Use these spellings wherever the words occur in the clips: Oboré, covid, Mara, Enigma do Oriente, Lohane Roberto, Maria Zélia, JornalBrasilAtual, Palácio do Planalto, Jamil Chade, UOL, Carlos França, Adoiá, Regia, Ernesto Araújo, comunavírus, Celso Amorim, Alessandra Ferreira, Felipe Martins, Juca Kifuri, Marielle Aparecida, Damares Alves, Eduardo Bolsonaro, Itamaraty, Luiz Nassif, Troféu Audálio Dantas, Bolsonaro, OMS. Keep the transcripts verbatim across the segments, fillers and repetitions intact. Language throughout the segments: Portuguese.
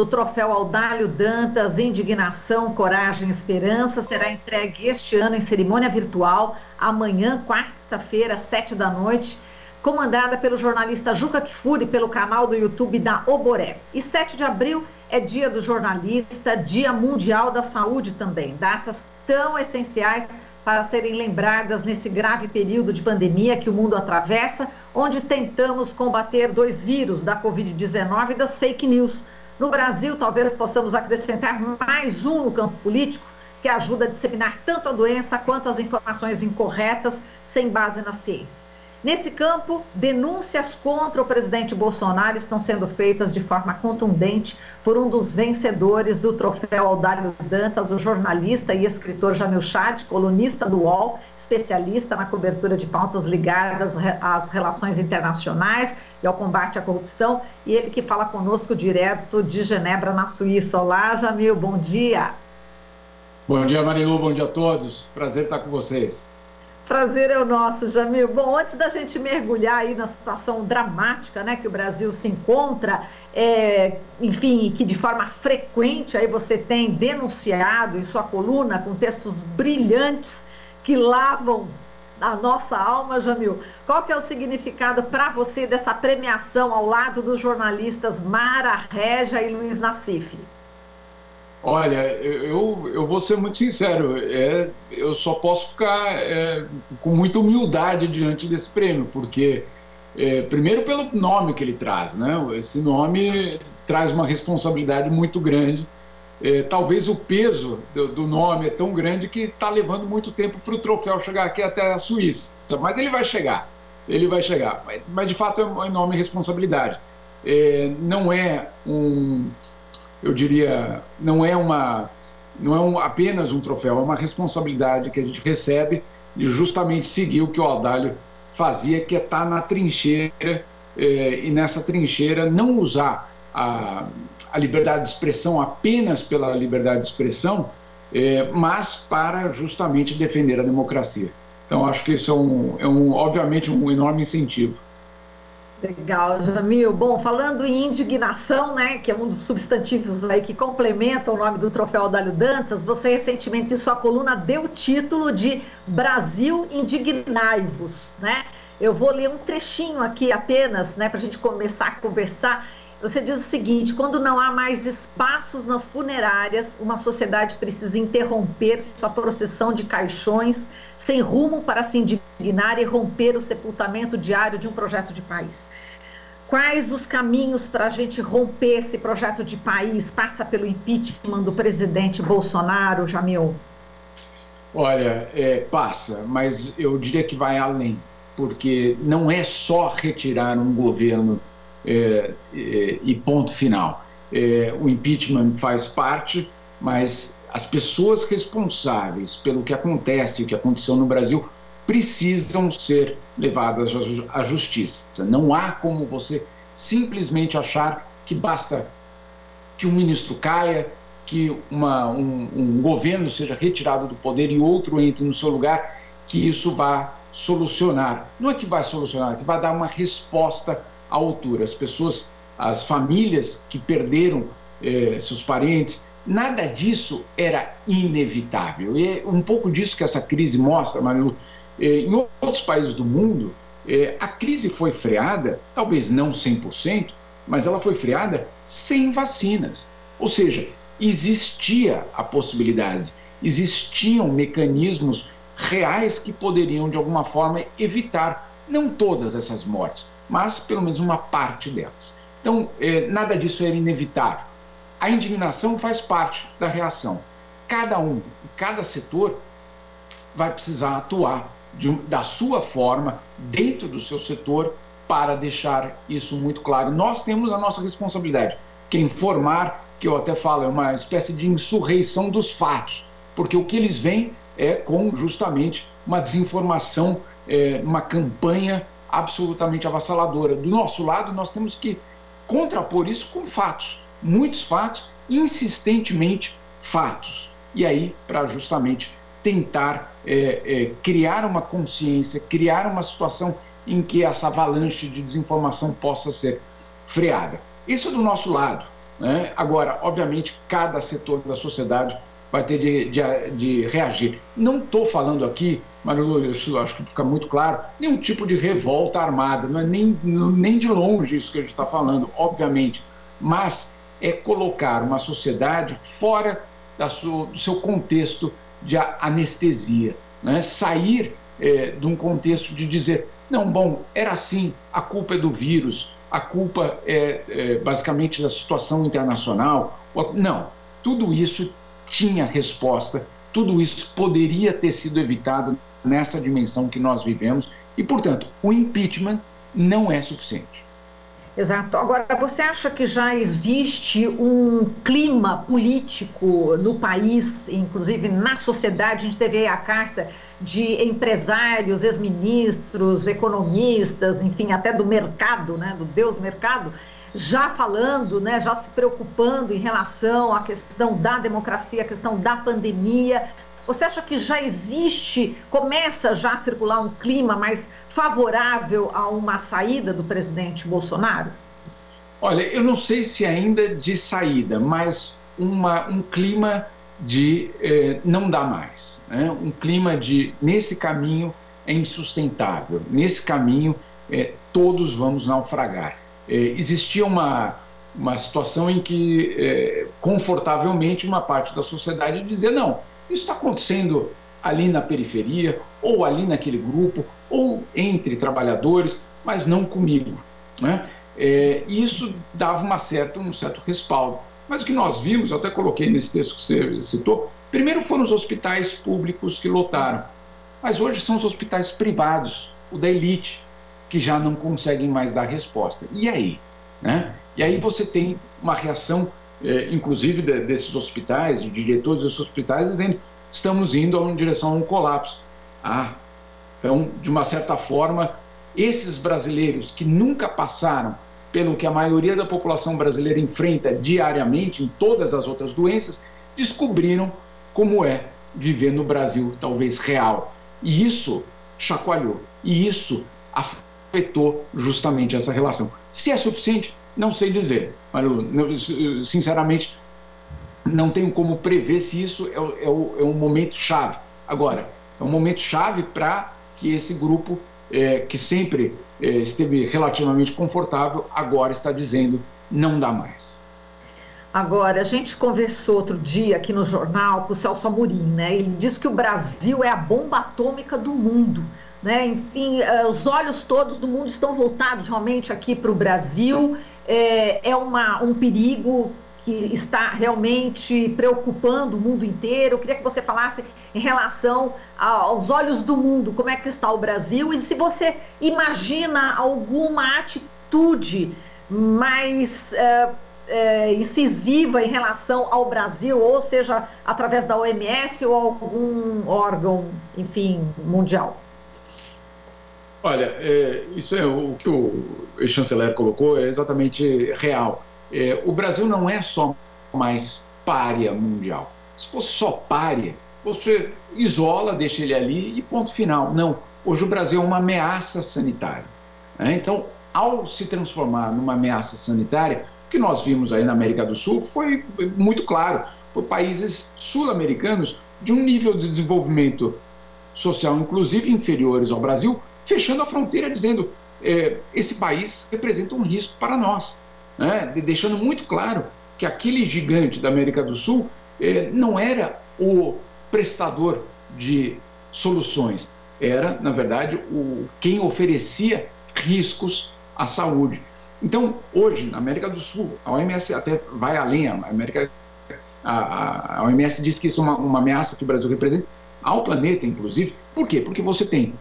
do Troféu Audálio Dantas, Indignação, Coragem e Esperança, será entregue este ano em cerimônia virtual, amanhã, quarta-feira, às sete da noite, comandada pelo jornalista Juca Kifuri, pelo canal do YouTube da Oboré. E sete de abril é dia do jornalista, dia mundial da saúde também, datas tão essenciais para serem lembradas nesse grave período de pandemia que o mundo atravessa, onde tentamos combater dois vírus, da covid dezenove e das fake news. No Brasil, talvez possamos acrescentar mais um no campo político, que ajuda a disseminar tanto a doença quanto as informações incorretas, sem base na ciência. Nesse campo, denúncias contra o presidente Bolsonaro estão sendo feitas de forma contundente por um dos vencedores do Troféu Audálio Dantas, o jornalista e escritor Jamil Chade, colunista do U O L, especialista na cobertura de pautas ligadas às relações internacionais e ao combate à corrupção, e ele que fala conosco direto de Genebra, na Suíça. Olá, Jamil, bom dia. Bom dia, Marilu, bom dia a todos. Prazer estar com vocês. Prazer é o nosso, Jamil. Bom, antes da gente mergulhar aí na situação dramática, né, que o Brasil se encontra, é, enfim, e que de forma frequente aí você tem denunciado em sua coluna com textos brilhantes que lavam a nossa alma, Jamil. Qual que é o significado para você dessa premiação ao lado dos jornalistas Mara, Regia e Luiz Nassif? Olha, eu, eu vou ser muito sincero, é, eu só posso ficar é, com muita humildade diante desse prêmio, porque, é, primeiro, pelo nome que ele traz, né? Esse nome traz uma responsabilidade muito grande. É, talvez o peso do, do nome é tão grande que está levando muito tempo para o troféu chegar aqui até a Suíça, mas ele vai chegar, ele vai chegar. Mas, mas de fato, é uma enorme responsabilidade. É, não é um... Eu diria, não é, uma, não é um, apenas um troféu, é uma responsabilidade que a gente recebe de justamente seguir o que o Audálio fazia, que é estar na trincheira eh, e nessa trincheira não usar a, a liberdade de expressão apenas pela liberdade de expressão, eh, mas para justamente defender a democracia. Então, acho que isso é, um, é um, obviamente, um enorme incentivo. Legal, Jamil. Bom, falando em indignação, né, que é um dos substantivos aí que complementa o nome do Troféu Audálio Dantas, você recentemente em sua coluna deu o título de Brasil Indignai-vos, né? Eu vou ler um trechinho aqui apenas, né, para a gente começar a conversar. Você diz o seguinte: quando não há mais espaços nas funerárias, uma sociedade precisa interromper sua procissão de caixões sem rumo para se indignar e romper o sepultamento diário de um projeto de país. Quais os caminhos para a gente romper esse projeto de país? Passa pelo impeachment do presidente Bolsonaro, Jamil? Olha, é, passa, mas eu diria que vai além, porque não é só retirar um governo... É, é, e ponto final. É, o impeachment faz parte, mas as pessoas responsáveis pelo que acontece, o que aconteceu no Brasil, precisam ser levadas à justiça. Não há como você simplesmente achar que basta que um ministro caia, que uma, um, um governo seja retirado do poder e outro entre no seu lugar, que isso vá solucionar. Não é que vai solucionar, é que vai dar uma resposta à altura. As pessoas, as famílias que perderam eh, seus parentes, nada disso era inevitável. E é um pouco disso que essa crise mostra, Marilu. Eh, em outros países do mundo, eh, a crise foi freada, talvez não cem por cento, mas ela foi freada sem vacinas. Ou seja, existia a possibilidade, existiam mecanismos reais que poderiam, de alguma forma, evitar não todas essas mortes, mas pelo menos uma parte delas. Então, eh, nada disso era inevitável. A indignação faz parte da reação. Cada um, cada setor vai precisar atuar de, da sua forma, dentro do seu setor, para deixar isso muito claro. Nós temos a nossa responsabilidade, que é informar, que eu até falo, é uma espécie de insurreição dos fatos, porque o que eles veem é com justamente uma desinformação, eh, uma campanha absolutamente avassaladora. Do nosso lado, nós temos que contrapor isso com fatos, muitos fatos, insistentemente fatos. E aí, para justamente tentar é, é, criar uma consciência, criar uma situação em que essa avalanche de desinformação possa ser freada. Isso é do nosso lado. né? Agora, obviamente, cada setor da sociedade vai ter de, de, de reagir. Não estou falando aqui, Marilu, isso acho que fica muito claro, nenhum tipo de revolta armada, não é nem, nem de longe isso que a gente está falando, obviamente, mas é colocar uma sociedade fora da sua, do seu contexto de anestesia, né? Sair é, de um contexto de dizer, não, bom, era assim, a culpa é do vírus, a culpa é, é basicamente da situação internacional, não, tudo isso tinha resposta, tudo isso poderia ter sido evitado nessa dimensão que nós vivemos e, portanto, o impeachment não é suficiente. Exato. Agora, você acha que já existe um clima político no país, inclusive na sociedade? A gente teve aí a carta de empresários, ex-ministros, economistas, enfim, até do mercado, né, do Deus mercado, já falando, né, já se preocupando em relação à questão da democracia, à questão da pandemia. Você acha que já existe, começa já a circular um clima mais favorável a uma saída do presidente Bolsonaro? Olha, eu não sei se ainda de saída, mas uma, um clima de eh, não dá mais, né? Um clima de, nesse caminho é insustentável, nesse caminho eh, todos vamos naufragar. Eh, existia uma, uma situação em que, eh, confortavelmente, uma parte da sociedade dizia, não, isso está acontecendo ali na periferia, ou ali naquele grupo, ou entre trabalhadores, mas não comigo, né? É, isso dava uma certa, um certo respaldo. Mas o que nós vimos, eu até coloquei nesse texto que você citou, primeiro foram os hospitais públicos que lotaram, mas hoje são os hospitais privados, o da elite, que já não conseguem mais dar resposta. E aí? Né? E aí você tem uma reação, é, inclusive de, desses hospitais, de diretores dos hospitais, dizendo estamos indo em direção a um colapso. Ah, então, de uma certa forma, esses brasileiros que nunca passaram pelo que a maioria da população brasileira enfrenta diariamente em todas as outras doenças, descobriram como é viver no Brasil, talvez real. E isso chacoalhou, e isso afetou justamente essa relação. Se é suficiente, não sei dizer, Marilu, sinceramente, não tenho como prever se isso é, é, é um momento-chave. Agora, é um momento-chave para que esse grupo, é, que sempre é, esteve relativamente confortável, agora está dizendo não dá mais. Agora, a gente conversou outro dia aqui no jornal com o Celso Amorim, né? Ele disse que o Brasil é a bomba atômica do mundo, né? Enfim, os olhos todos do mundo estão voltados realmente aqui para o Brasil, é, é uma, um perigo que está realmente preocupando o mundo inteiro. Eu queria que você falasse em relação aos olhos do mundo, como é que está o Brasil e se você imagina alguma atitude mais é, é, incisiva em relação ao Brasil, ou seja, através da O M S ou algum órgão, enfim, mundial. Olha, é, isso é o que o chanceler colocou, é exatamente real. É, o Brasil não é só mais pária mundial. Se fosse só pária, você isola, deixa ele ali e ponto final. Não, hoje o Brasil é uma ameaça sanitária, né? Então, ao se transformar numa ameaça sanitária, o que nós vimos aí na América do Sul foi muito claro. Foi países sul-americanos de um nível de desenvolvimento social, inclusive inferiores ao Brasil, fechando a fronteira, dizendo eh, esse país representa um risco para nós, né? Deixando muito claro que aquele gigante da América do Sul eh, não era o prestador de soluções, era, na verdade, o, quem oferecia riscos à saúde. Então, hoje, na América do Sul, a O M S até vai além, a, América, a, a O M S diz que isso é uma, uma ameaça que o Brasil representa ao planeta, inclusive. Por quê? Porque você tem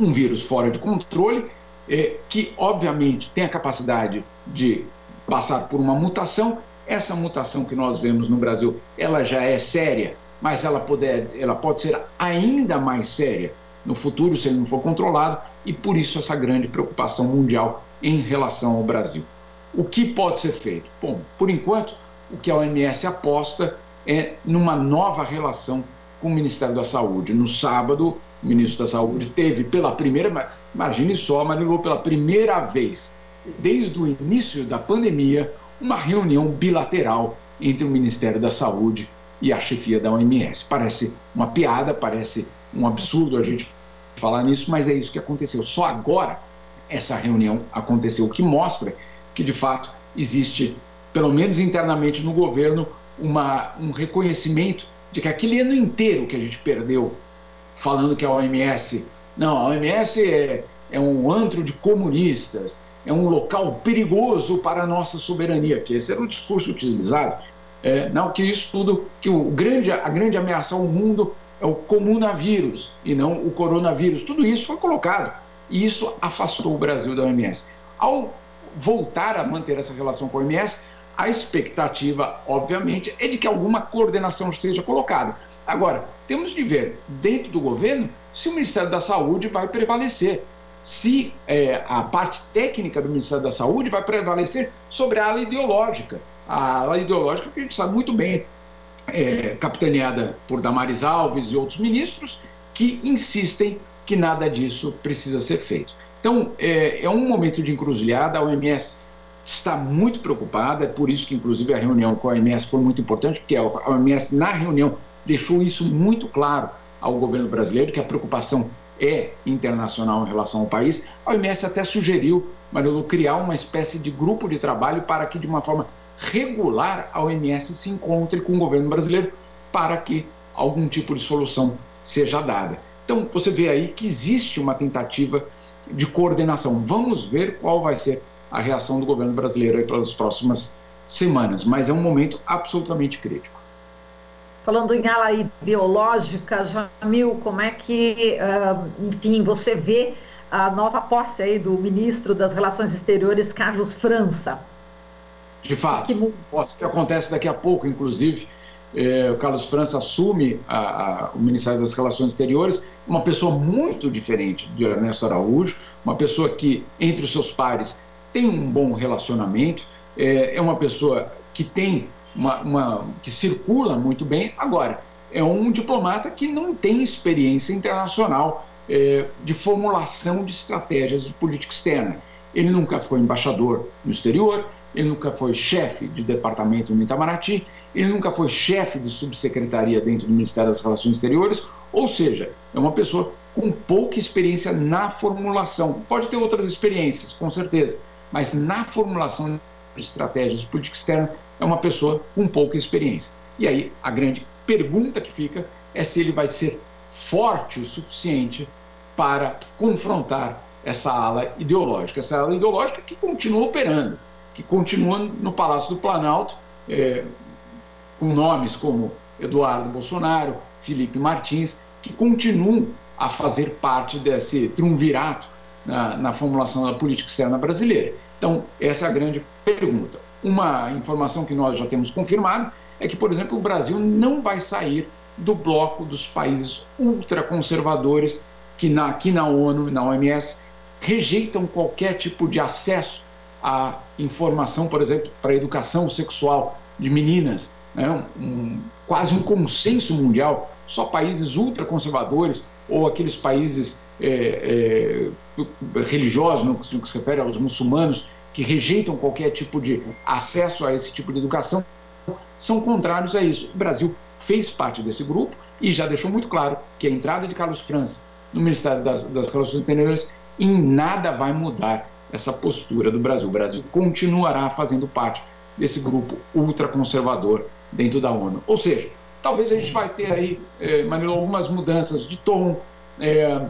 um vírus fora de controle, eh, que obviamente tem a capacidade de passar por uma mutação. Essa mutação que nós vemos no Brasil, ela já é séria, mas ela, poder, ela pode ser ainda mais séria no futuro, se ele não for controlado, e por isso essa grande preocupação mundial em relação ao Brasil. O que pode ser feito? Bom, por enquanto, o que a O M S aposta é numa nova relação com o Ministério da Saúde. No sábado, o ministro da Saúde teve pela primeira, imagine só, Marilu, pela primeira vez desde o início da pandemia, uma reunião bilateral entre o Ministério da Saúde e a chefia da O M S. Parece uma piada, parece um absurdo a gente falar nisso, mas é isso que aconteceu. Só agora essa reunião aconteceu, o que mostra que, de fato, existe, pelo menos internamente no governo, uma, um reconhecimento de que aquele ano inteiro que a gente perdeu falando que a O M S... Não, a O M S é, é um antro de comunistas, é um local perigoso para a nossa soberania, que esse era o discurso utilizado. É, não, que isso tudo, que o grande, a grande ameaça ao mundo é o comunavírus e não o coronavírus. Tudo isso foi colocado e isso afastou o Brasil da O M S. Ao voltar a manter essa relação com a O M S, a expectativa, obviamente, é de que alguma coordenação seja colocada. Agora, temos de ver, dentro do governo, se o Ministério da Saúde vai prevalecer, se é, a parte técnica do Ministério da Saúde vai prevalecer sobre a ala ideológica. A ala ideológica que a gente sabe muito bem, é, capitaneada por Damares Alves e outros ministros, que insistem que nada disso precisa ser feito. Então, é, é um momento de encruzilhada, a O M S está muito preocupada, é por isso que, inclusive, a reunião com a O M S foi muito importante, porque a O M S, na reunião, deixou isso muito claro ao governo brasileiro, que a preocupação é internacional em relação ao país. A O M S até sugeriu, Marilu, criar uma espécie de grupo de trabalho para que, de uma forma regular, a O M S se encontre com o governo brasileiro para que algum tipo de solução seja dada. Então, você vê aí que existe uma tentativa de coordenação. Vamos ver qual vai ser a reação do governo brasileiro aí pelas próximas semanas, mas é um momento absolutamente crítico. Falando em ala ideológica, Jamil, como é que, enfim, você vê a nova posse aí do ministro das Relações Exteriores, Carlos França? De fato, que... posse que acontece daqui a pouco, inclusive, eh, o Carlos França assume a, a, o Ministério das Relações Exteriores, uma pessoa muito diferente de Ernesto Araújo, uma pessoa que, entre os seus pares, tem um bom relacionamento, eh, é uma pessoa que tem... Uma, uma, que circula muito bem. Agora, é um diplomata que não tem experiência internacional é, de formulação de estratégias de política externa. Ele nunca foi embaixador no exterior, ele nunca foi chefe de departamento no Itamaraty, ele nunca foi chefe de subsecretaria dentro do Ministério das Relações Exteriores, ou seja, é uma pessoa com pouca experiência na formulação. Pode ter outras experiências, com certeza, mas na formulação de estratégias de política externa, é uma pessoa com pouca experiência. E aí, a grande pergunta que fica é se ele vai ser forte o suficiente para confrontar essa ala ideológica. Essa ala ideológica que continua operando, que continua no Palácio do Planalto, é, com nomes como Eduardo Bolsonaro, Felipe Martins, que continuam a fazer parte desse triunvirato na, na formulação da política externa brasileira. Então, essa é a grande pergunta. Uma informação que nós já temos confirmado é que, por exemplo, o Brasil não vai sair do bloco dos países ultraconservadores que na, aqui na ONU e na O M S rejeitam qualquer tipo de acesso à informação, por exemplo, para a educação sexual de meninas, né? um, quase um consenso mundial, só países ultraconservadores ou aqueles países é, é, religiosos, no que, no que se refere aos muçulmanos, que rejeitam qualquer tipo de acesso a esse tipo de educação, são contrários a isso. O Brasil fez parte desse grupo e já deixou muito claro que a entrada de Carlos França no Ministério das, das Relações Exteriores em nada vai mudar essa postura do Brasil. O Brasil continuará fazendo parte desse grupo ultraconservador dentro da ONU. Ou seja, talvez a gente vai ter aí, eh, Manilo, algumas mudanças de tom, eh,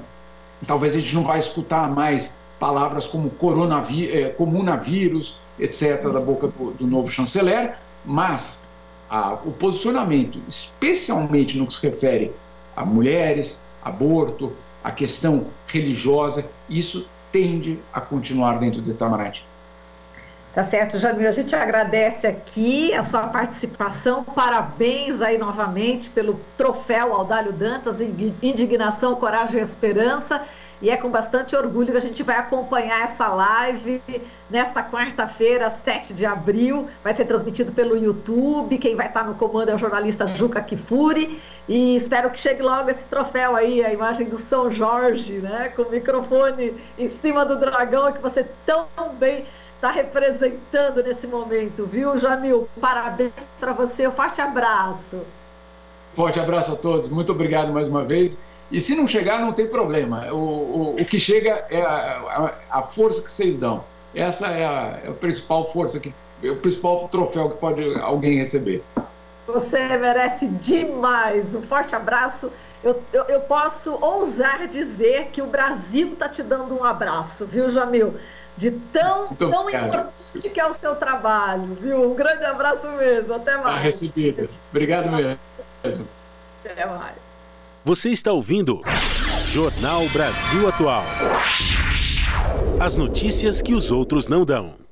talvez a gente não vai escutar mais palavras como comunavírus, etcétera, da boca do, do novo chanceler, mas a, o posicionamento, especialmente no que se refere a mulheres, aborto, a questão religiosa, isso tende a continuar dentro do Itamaraty. Tá certo, Jamil. A gente agradece aqui a sua participação, parabéns aí novamente pelo troféu Audálio Dantas, indignação, coragem e esperança. E é com bastante orgulho que a gente vai acompanhar essa live nesta quarta-feira, sete de abril. Vai ser transmitido pelo YouTube. Quem vai estar no comando é o jornalista Juca Kifuri. E espero que chegue logo esse troféu aí, a imagem do São Jorge, né? Com o microfone em cima do dragão, que você tão bem está representando nesse momento, viu, Jamil? Parabéns para você, um forte abraço. Forte abraço a todos, muito obrigado mais uma vez. E se não chegar, não tem problema. O, o, o que chega é a, a, a força que vocês dão. Essa é a, é a principal força, que, é o principal troféu que pode alguém receber. Você merece demais. Um forte abraço. Eu, eu, eu posso ousar dizer que o Brasil está te dando um abraço, viu, Jamil? De tão, tão importante que é o seu trabalho, viu? Um grande abraço mesmo. Até mais. Tá recebido. Obrigado mesmo. Até mais. Você está ouvindo Jornal Brasil Atual. As notícias que os outros não dão.